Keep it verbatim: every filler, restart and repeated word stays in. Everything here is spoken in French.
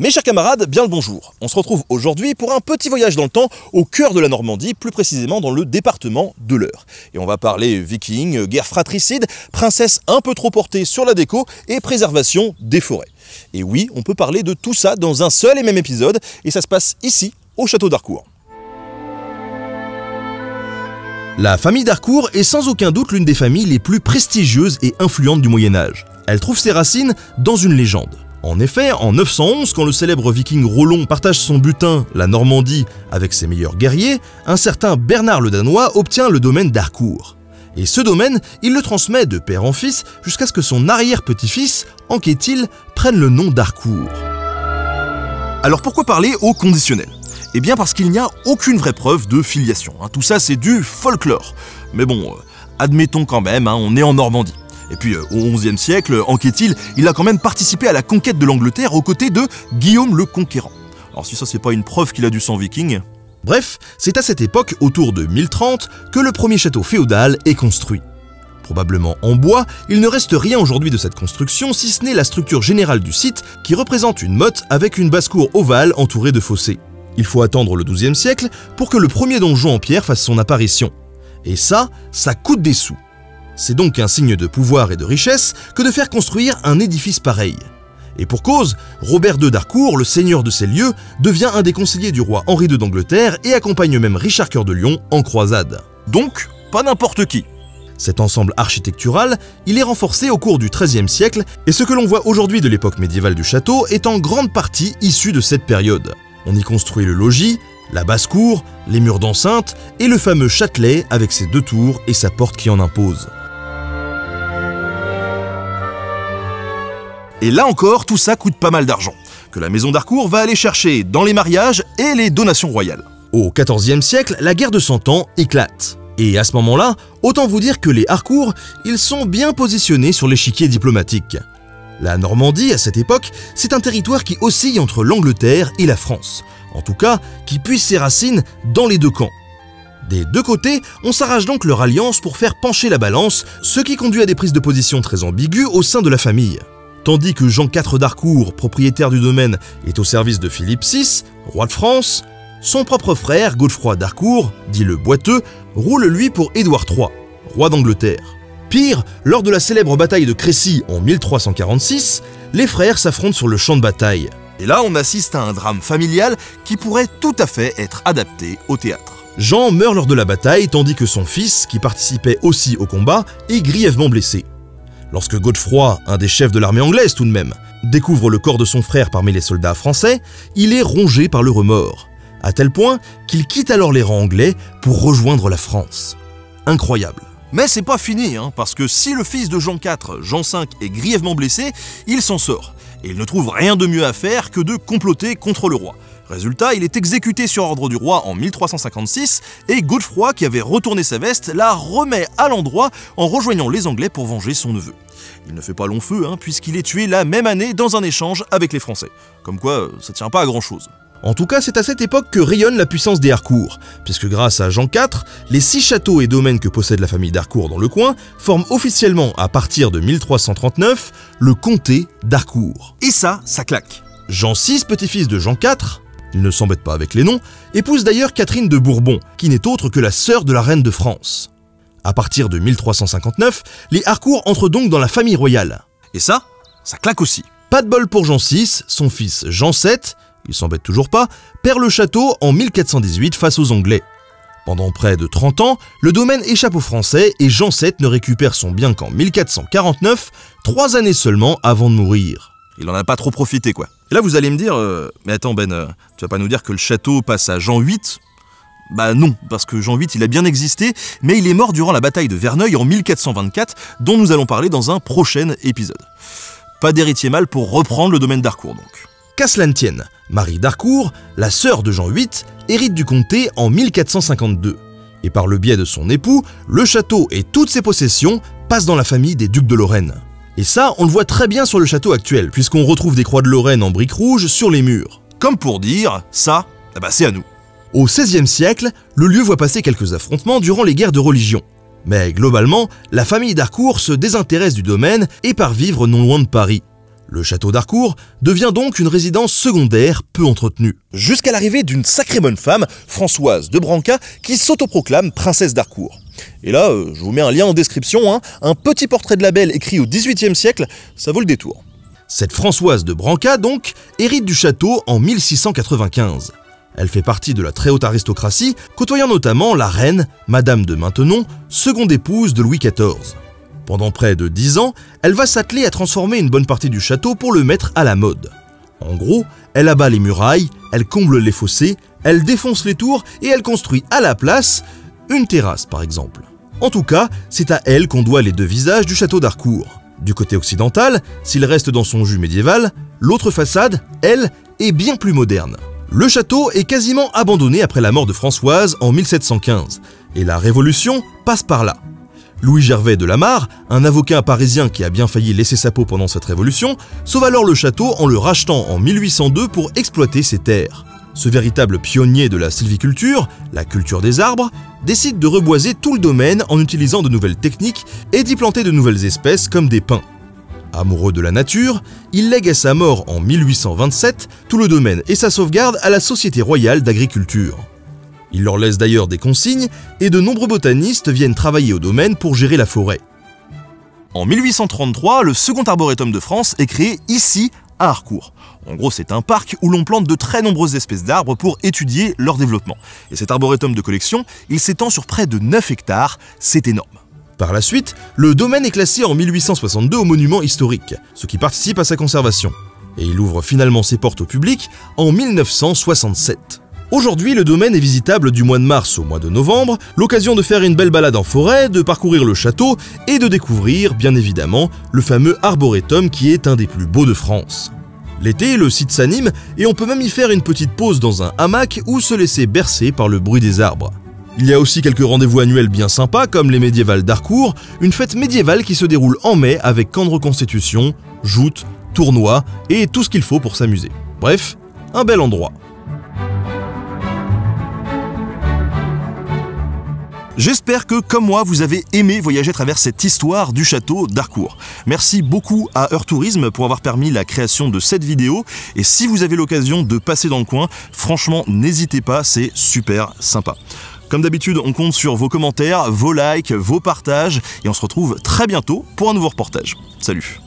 Mes chers camarades, bien le bonjour. On se retrouve aujourd'hui pour un petit voyage dans le temps au cœur de la Normandie, plus précisément dans le département de l'Eure. Et on va parler vikings, guerre fratricide, princesse un peu trop portée sur la déco et préservation des forêts. Et oui, on peut parler de tout ça dans un seul et même épisode, et ça se passe ici, au château d'Harcourt. La famille d'Harcourt est sans aucun doute l'une des familles les plus prestigieuses et influentes du Moyen-Âge. Elle trouve ses racines dans une légende. En effet, en neuf cent onze, quand le célèbre viking Roland partage son butin, la Normandie, avec ses meilleurs guerriers, un certain Bernard le Danois obtient le domaine d'Harcourt. Et ce domaine, il le transmet de père en fils jusqu'à ce que son arrière-petit-fils, Anquetil, prenne le nom d'Harcourt. Alors pourquoi parler au conditionnel ? Eh bien parce qu'il n'y a aucune vraie preuve de filiation. Tout ça, c'est du folklore. Mais bon, admettons quand même, on est en Normandie. Et puis euh, au onzième siècle, Anquetil, il a quand même participé à la conquête de l'Angleterre aux côtés de Guillaume le Conquérant. Alors si ça c'est pas une preuve qu'il a du sang viking... Bref, c'est à cette époque, autour de mille trente, que le premier château féodal est construit. Probablement en bois, il ne reste rien aujourd'hui de cette construction si ce n'est la structure générale du site qui représente une motte avec une basse-cour ovale entourée de fossés. Il faut attendre le douzième siècle pour que le premier donjon en pierre fasse son apparition. Et ça, ça coûte des sous. C'est donc un signe de pouvoir et de richesse que de faire construire un édifice pareil. Et pour cause, Robert deux d'Harcourt, le seigneur de ces lieux, devient un des conseillers du roi Henri deux d'Angleterre et accompagne même Richard Coeur de Lyon en croisade. Donc, pas n'importe qui. Cet ensemble architectural, il est renforcé au cours du treizième siècle et ce que l'on voit aujourd'hui de l'époque médiévale du château est en grande partie issu de cette période. On y construit le logis, la basse-cour, les murs d'enceinte et le fameux châtelet avec ses deux tours et sa porte qui en impose. Et là encore, tout ça coûte pas mal d'argent, que la maison d'Harcourt va aller chercher dans les mariages et les donations royales. Au quatorzième siècle, la guerre de cent ans éclate. Et à ce moment-là, autant vous dire que les Harcourt, ils sont bien positionnés sur l'échiquier diplomatique. La Normandie, à cette époque, c'est un territoire qui oscille entre l'Angleterre et la France. En tout cas, qui puise ses racines dans les deux camps. Des deux côtés, on s'arrache donc leur alliance pour faire pencher la balance, ce qui conduit à des prises de position très ambiguës au sein de la famille. Tandis que Jean quatre d'Harcourt, propriétaire du domaine, est au service de Philippe six, roi de France, son propre frère, Godefroy d'Harcourt, dit le boiteux, roule lui pour Édouard trois, roi d'Angleterre. Pire, lors de la célèbre bataille de Crécy en mille trois cent quarante-six, les frères s'affrontent sur le champ de bataille. Et là, on assiste à un drame familial qui pourrait tout à fait être adapté au théâtre. Jean meurt lors de la bataille tandis que son fils, qui participait aussi au combat, est grièvement blessé. Lorsque Godefroy, un des chefs de l'armée anglaise tout de même, découvre le corps de son frère parmi les soldats français, il est rongé par le remords, à tel point qu'il quitte alors les rangs anglais pour rejoindre la France. Incroyable. Mais c'est pas fini, hein, parce que si le fils de Jean quatre, Jean cinq, est grièvement blessé, il s'en sort, et il ne trouve rien de mieux à faire que de comploter contre le roi. Résultat, il est exécuté sur ordre du roi en mille trois cent cinquante-six, et Godefroy, qui avait retourné sa veste, la remet à l'endroit en rejoignant les Anglais pour venger son neveu. Il ne fait pas long feu, hein, puisqu'il est tué la même année dans un échange avec les Français. Comme quoi, ça tient pas à grand chose. En tout cas, c'est à cette époque que rayonne la puissance des Harcourt, puisque grâce à Jean quatre, les six châteaux et domaines que possède la famille d'Harcourt dans le coin forment officiellement, à partir de mille trois cent trente-neuf, le comté d'Harcourt. Et ça, ça claque. Jean six, petit-fils de Jean quatre, il ne s'embête pas avec les noms, épouse d'ailleurs Catherine de Bourbon, qui n'est autre que la sœur de la reine de France. À partir de mille trois cent cinquante-neuf, les Harcourt entrent donc dans la famille royale. Et ça, ça claque aussi. Pas de bol pour Jean six, son fils Jean sept, il s'embête toujours pas, perd le château en mille quatre cent dix-huit face aux Anglais. Pendant près de trente ans, le domaine échappe aux Français et Jean sept ne récupère son bien qu'en mille quatre cent quarante-neuf, trois années seulement avant de mourir. Il en a pas trop profité quoi. Et là vous allez me dire, euh, mais attends Ben, euh, tu vas pas nous dire que le château passe à Jean huit ? Bah non, parce que Jean huit il a bien existé, mais il est mort durant la bataille de Verneuil en mille quatre cent vingt-quatre, dont nous allons parler dans un prochain épisode. Pas d'héritier mâle pour reprendre le domaine d'Harcourt donc. Qu'à cela ne tienne, Marie d'Harcourt, la sœur de Jean huit, hérite du comté en mille quatre cent cinquante-deux. Et par le biais de son époux, le château et toutes ses possessions passent dans la famille des ducs de Lorraine. Et ça, on le voit très bien sur le château actuel, puisqu'on retrouve des croix de Lorraine en briques rouges sur les murs. Comme pour dire, ça, eh ben c'est à nous. Au seizième siècle, le lieu voit passer quelques affrontements durant les guerres de religion. Mais globalement, la famille d'Harcourt se désintéresse du domaine et part vivre non loin de Paris. Le château d'Harcourt devient donc une résidence secondaire peu entretenue. Jusqu'à l'arrivée d'une sacrée bonne femme, Françoise de Brancas, qui s'autoproclame princesse d'Harcourt. Et là, euh, je vous mets un lien en description, hein, un petit portrait de la belle écrit au dix-huitième siècle, ça vaut le détour. Cette Françoise de Brancas, donc, hérite du château en mille six cent quatre-vingt-quinze. Elle fait partie de la très haute aristocratie, côtoyant notamment la reine, Madame de Maintenon, seconde épouse de Louis quatorze. Pendant près de dix ans, elle va s'atteler à transformer une bonne partie du château pour le mettre à la mode. En gros, elle abat les murailles, elle comble les fossés, elle défonce les tours et elle construit à la place une terrasse par exemple. En tout cas, c'est à elle qu'on doit les deux visages du château d'Harcourt. Du côté occidental, s'il reste dans son jus médiéval, l'autre façade, elle, est bien plus moderne. Le château est quasiment abandonné après la mort de Françoise en mille sept cent quinze, et la Révolution passe par là. Louis Gervais Delamarre, un avocat parisien qui a bien failli laisser sa peau pendant cette révolution, sauve alors le château en le rachetant en mille huit cent deux pour exploiter ses terres. Ce véritable pionnier de la sylviculture, la culture des arbres, décide de reboiser tout le domaine en utilisant de nouvelles techniques et d'y planter de nouvelles espèces comme des pins. Amoureux de la nature, il lègue à sa mort en mille huit cent vingt-sept tout le domaine et sa sauvegarde à la Société royale d'agriculture. Il leur laisse d'ailleurs des consignes et de nombreux botanistes viennent travailler au domaine pour gérer la forêt. En mille huit cent trente-trois, le second Arboretum de France est créé ici, à Harcourt. En gros, c'est un parc où l'on plante de très nombreuses espèces d'arbres pour étudier leur développement. Et cet arboretum de collection, il s'étend sur près de neuf hectares, c'est énorme. Par la suite, le domaine est classé en mille huit cent soixante-deux au monument historique, ce qui participe à sa conservation. Et il ouvre finalement ses portes au public en mille neuf cent soixante-sept. Aujourd'hui, le domaine est visitable du mois de mars au mois de novembre, l'occasion de faire une belle balade en forêt, de parcourir le château et de découvrir, bien évidemment, le fameux Arboretum qui est un des plus beaux de France. L'été, le site s'anime et on peut même y faire une petite pause dans un hamac ou se laisser bercer par le bruit des arbres. Il y a aussi quelques rendez-vous annuels bien sympas comme les médiévales d'Harcourt, une fête médiévale qui se déroule en mai avec camp de reconstitution, joutes, tournois et tout ce qu'il faut pour s'amuser. Bref, un bel endroit. J'espère que, comme moi, vous avez aimé voyager à travers cette histoire du château d'Harcourt. Merci beaucoup à Eure Tourisme pour avoir permis la création de cette vidéo. Et si vous avez l'occasion de passer dans le coin, franchement, n'hésitez pas, c'est super sympa. Comme d'habitude, on compte sur vos commentaires, vos likes, vos partages. Et on se retrouve très bientôt pour un nouveau reportage. Salut!